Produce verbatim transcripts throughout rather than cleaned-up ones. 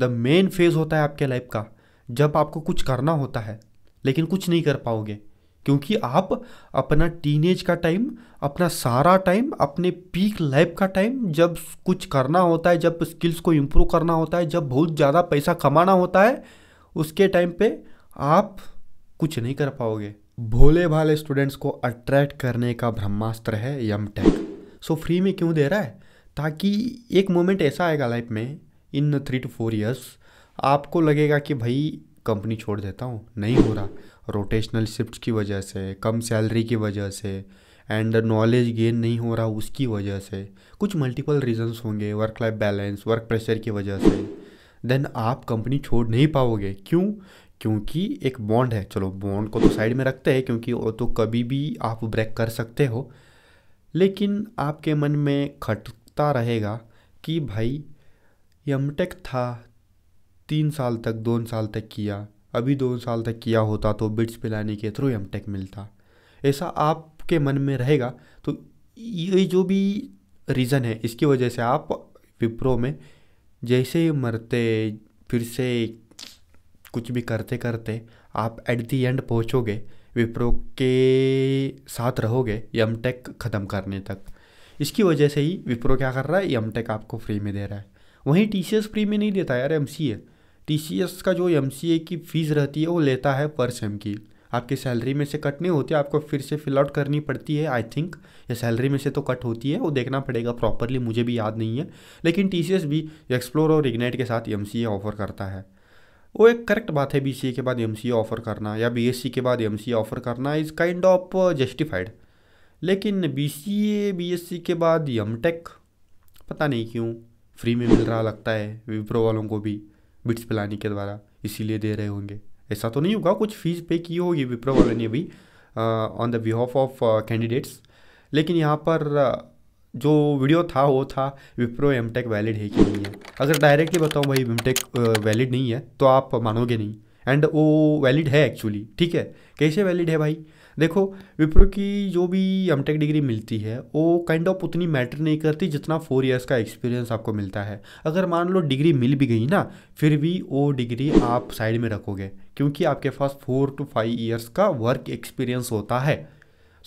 The main phase होता है आपके लाइफ का जब आपको कुछ करना होता है लेकिन कुछ नहीं कर पाओगे, क्योंकि आप अपना टीनेज का टाइम, अपना सारा टाइम, अपने पीक लाइफ का टाइम जब कुछ करना होता है, जब स्किल्स को इम्प्रूव करना होता है, जब बहुत ज़्यादा पैसा कमाना होता है, उसके टाइम पे आप कुछ नहीं कर पाओगे। भोले भाले स्टूडेंट्स को अट्रैक्ट करने का ब्रह्मास्त्र है एमटेक। सो फ्री में क्यों दे रहा है? ताकि एक मोमेंट ऐसा आएगा लाइफ में in three two four years आपको लगेगा कि भाई कंपनी छोड़ देता हूँ, नहीं हो रहा, रोटेशनल शिफ्ट्स की वजह से, कम सैलरी की वजह से, एंड नॉलेज गेन नहीं हो रहा उसकी वजह से, कुछ मल्टीपल रीजंस होंगे, work life balance, work pressure की वजह से, देन आप कंपनी छोड़ नहीं पाओगे। क्यों? क्योंकि एक बॉन्ड है। चलो बॉन्ड को तो साइड में रखते हैं क्योंकि वो तो कभी भी आप ब्रेक कर सकते हो, लेकिन आपके मन में खटकता रहेगा कि भाई एमटेक था, तीन साल तक, दो साल तक किया, अभी दो साल तक किया होता तो बिट्स पिलानी के थ्रू एमटेक मिलता, ऐसा आपके मन में रहेगा। तो ये जो भी रीज़न है इसकी वजह से आप विप्रो में जैसे मरते फिर से कुछ भी करते करते आप एट दी एंड पहुँचोगे, विप्रो के साथ रहोगे एमटेक ख़त्म करने तक। इसकी वजह से ही विप्रो क्या कर रहा है, एमटेक आपको फ्री में दे रहा है। वहीं टीसीएस फ्री में नहीं देता यार, एमसीए, टीसीएस का जो एमसीए की फ़ीस रहती है वो लेता है पर सेम की, आपके सैलरी में से कट नहीं होती, आपको फिर से फिल आउट करनी पड़ती है आई थिंक, या सैलरी में से तो कट होती है, वो देखना पड़ेगा प्रॉपरली, मुझे भी याद नहीं है। लेकिन टीसीएस भी एक्सप्लोर और इग्नाइट के साथ एमसीए ऑफ़र करता है। वो एक करेक्ट बात है, बीसीए के बाद एमसीए ऑफ़र करना या बीएससी के बाद एमसीए ऑफ़र करना इज़ काइंड ऑफ जस्टिफाइड, लेकिन बीसीए बीएससी के बाद एमटेक पता नहीं क्यों फ्री में मिल रहा लगता है विप्रो वालों को भी, बिट्स पिलानी के द्वारा, इसीलिए दे रहे होंगे। ऐसा तो नहीं होगा, कुछ फीस पे की होगी विप्रो वालों ने भी on the behalf of candidates, लेकिन यहाँ पर uh, जो वीडियो था वो था विप्रो एमटेक वैलिड है कि नहीं है। अगर डायरेक्टली बताऊँ भाई एमटेक वैलिड नहीं है तो आप मानोगे नहीं, एंड वो वैलिड है एक्चुअली। ठीक है, कैसे वैलिड है भाई? देखो विप्रो की जो भी एमटेक डिग्री मिलती है वो काइंड ऑफ उतनी मैटर नहीं करती जितना फोर इयर्स का एक्सपीरियंस आपको मिलता है। अगर मान लो डिग्री मिल भी गई ना, फिर भी वो डिग्री आप साइड में रखोगे क्योंकि आपके पास फोर टू फाइव इयर्स का वर्क एक्सपीरियंस होता है।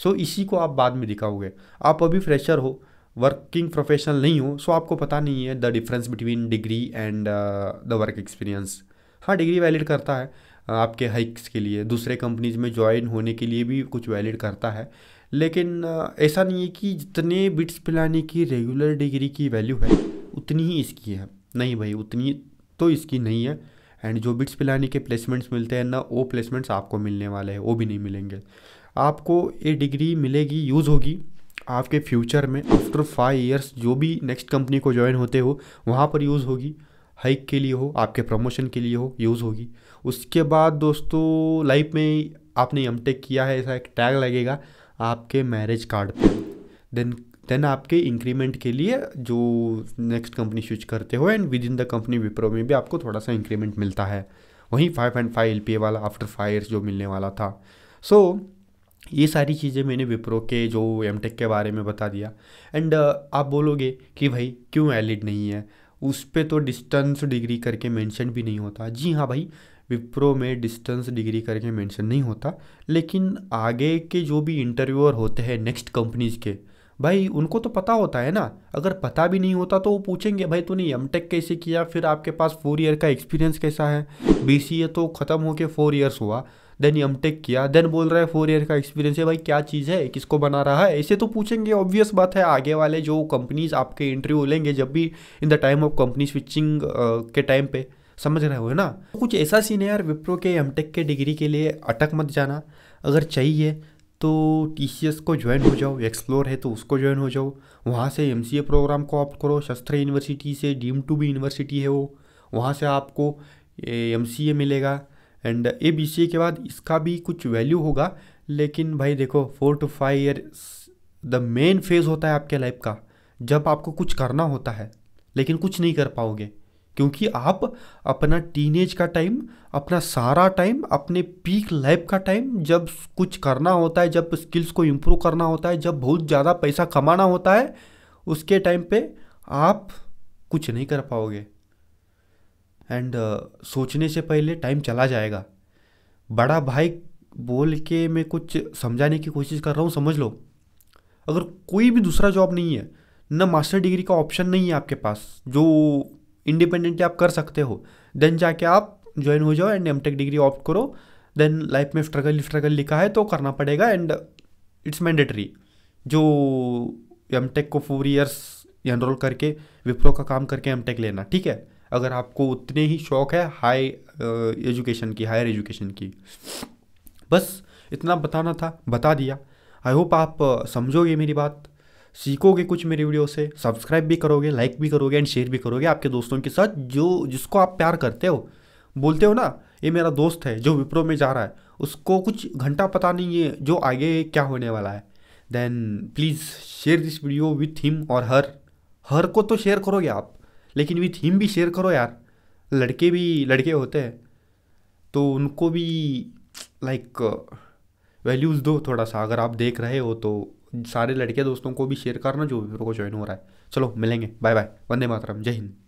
सो इसी को आप बाद में दिखाओगे। आप अभी फ्रेशर हो, वर्किंग प्रोफेशनल नहीं हो, सो आपको पता नहीं है the difference between degree and the work experience. हाँ, डिग्री वैलिड करता है आपके हाइक्स के लिए, दूसरे कंपनीज में ज्वाइन होने के लिए भी कुछ वैलिड करता है, लेकिन ऐसा नहीं है कि जितने बिट्स पिलाने की रेगुलर डिग्री की वैल्यू है उतनी ही इसकी है। नहीं भाई, उतनी तो इसकी नहीं है, एंड जो बिट्स पिलाने के प्लेसमेंट्स मिलते हैं ना, वो प्लेसमेंट्स आपको मिलने वाले हैं वो भी नहीं मिलेंगे। आपको ये डिग्री मिलेगी, यूज़ होगी आपके फ्यूचर में, आफ्टर फाइव ईयर्स जो भी नेक्स्ट कंपनी को ज्वाइन होते हो वहाँ पर यूज़ होगी, हाइक के लिए हो, आपके प्रमोशन के लिए हो, यूज़ होगी। उसके बाद दोस्तों लाइफ में आपने एमटेक किया है ऐसा एक टैग लगेगा आपके मैरिज कार्ड पे, देन देन आपके इंक्रीमेंट के लिए जो नेक्स्ट कंपनी स्विच करते हो, and with in the company Wipro में भी आपको थोड़ा सा इंक्रीमेंट मिलता है, वहीं five and five L P A वाला आफ्टर फाइव ईयर्स जो मिलने वाला था। सो so, ये सारी चीज़ें मैंने विप्रो के जो एमटेक के बारे में बता दिया। एंड uh, आप बोलोगे कि भाई क्यों वैलिड नहीं है, उस पे तो डिस्टेंस डिग्री करके मेंशन भी नहीं होता। जी हाँ भाई, विप्रो में डिस्टेंस डिग्री करके मेंशन नहीं होता, लेकिन आगे के जो भी इंटरव्यूअर होते हैं नेक्स्ट कंपनीज़ के, भाई उनको तो पता होता है ना। अगर पता भी नहीं होता तो वो पूछेंगे भाई तूने एमटेक कैसे किया, फिर आपके पास फोर ईयर का एक्सपीरियंस कैसा है, बीसीए तो ख़त्म होके फोर ईयर्स हुआ, देन एमटेक किया, देन बोल रहा है फोर ईयर का एक्सपीरियंस है, भाई क्या चीज़ है, किसको बना रहा है, ऐसे तो पूछेंगे। ऑब्वियस बात है, आगे वाले जो कंपनीज़ आपके इंटरव्यू लेंगे जब भी in the time of company switching के टाइम पे, समझ रहे हो ना। तो कुछ ऐसा सीन है यार विप्रो के एमटेक के डिग्री के लिए, अटक मत जाना। अगर चाहिए तो टीसीएस को ज्वाइन हो जाओ, एक्सप्लोर है तो उसको ज्वाइन हो जाओ, वहाँ से एमसीए प्रोग्राम को ऑप्ट करो, शस्त्र यूनिवर्सिटी से, डीम टू भी यूनिवर्सिटी है वो, वहाँ से आपको एमसीए मिलेगा, एंड ए बीसीए के बाद इसका भी कुछ वैल्यू होगा। लेकिन भाई देखो, four two five year the main phase होता है आपके लाइफ का जब आपको कुछ करना होता है लेकिन कुछ नहीं कर पाओगे, क्योंकि आप अपना टीनेज का टाइम, अपना सारा टाइम, अपने पीक लाइफ का टाइम जब कुछ करना होता है, जब स्किल्स को इम्प्रूव करना होता है, जब बहुत ज़्यादा पैसा कमाना होता है, उसके टाइम पे आप कुछ नहीं कर पाओगे। एंड uh, सोचने से पहले टाइम चला जाएगा। बड़ा भाई बोल के मैं कुछ समझाने की कोशिश कर रहा हूँ, समझ लो। अगर कोई भी दूसरा जॉब नहीं है, ना मास्टर डिग्री का ऑप्शन नहीं है आपके पास जो इंडिपेंडेंटली आप कर सकते हो, देन जाके आप ज्वाइन हो जाओ एंड एमटेक डिग्री ऑप्ट करो, देन लाइफ में स्ट्रगल स्ट्रगल लिखा है तो करना पड़ेगा एंड इट्स मैंडेटरी। जो एमटेक को फोर इयर्स एनरोल करके विप्रो का काम करके एमटेक लेना, ठीक है, अगर आपको उतने ही शौक है हाई एजुकेशन की, हायर एजुकेशन की। बस इतना बताना था, बता दिया। आई होप आप समझोगे मेरी बात, सीखोगे कुछ मेरे वीडियो से, सब्सक्राइब भी करोगे, लाइक भी करोगे एंड शेयर भी करोगे आपके दोस्तों के साथ जो जिसको आप प्यार करते हो। बोलते हो ना ये मेरा दोस्त है जो विप्रो में जा रहा है, उसको कुछ घंटा पता नहीं है जो आगे क्या होने वाला है। Then please share this video with him, और हर हर को तो शेयर करोगे आप, लेकिन विथ हिम भी शेयर करो यार। लड़के भी लड़के होते हैं तो उनको भी लाइक वैल्यूज़ दो थोड़ा सा। अगर आप देख रहे हो तो सारे लड़के दोस्तों को भी शेयर करना जो विप्रो को ज्वाइन हो रहा है। चलो मिलेंगे, बाय बाय, वंदे मातरम, जय हिंद।